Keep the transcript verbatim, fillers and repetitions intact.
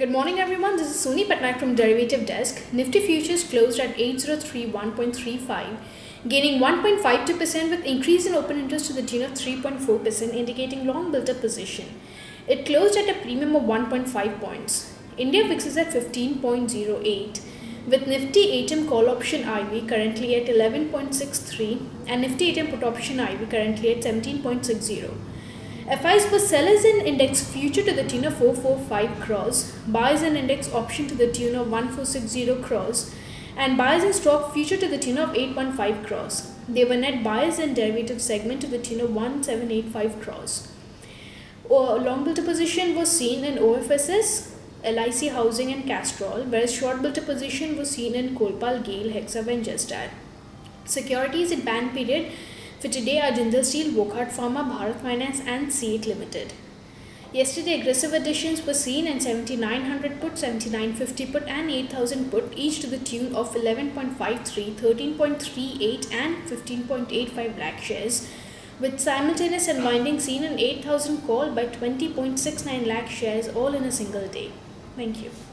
Good morning everyone, this is Soni Patnaik from Derivative Desk. Nifty futures closed at eight oh three one point three five, gaining one point five two percent with increase in open interest to the tune of three point four percent, indicating long built-up position. It closed at a premium of one point five points. India Vix is at fifteen point oh eight, with Nifty A T M call option I V currently at eleven point six three and Nifty A T M put option I V currently at seventeen point six zero. F Is were sellers in index future to the tune of four forty-five crores, buyers in index option to the tune of one four six zero crores, and buyers in stock future to the tune of eight fifteen crores. They were net buyers in derivative segment to the tune of one seven eight five crores. Long built position was seen in O F S S, L I C Housing and Castrol, whereas short built position was seen in Kolpal, Gale, Hexav and Justad. Securities in ban period for today are Jindal Steel, Wokhard Pharma, Bharat Finance and C I T Limited. Yesterday aggressive additions were seen in seventy-nine hundred put, seventy-nine fifty put and eight thousand put, each to the tune of eleven point five three, thirteen point three eight and fifteen point eight five lakh shares, with simultaneous unwinding seen in eight thousand call by twenty point six nine lakh shares, all in a single day. Thank you.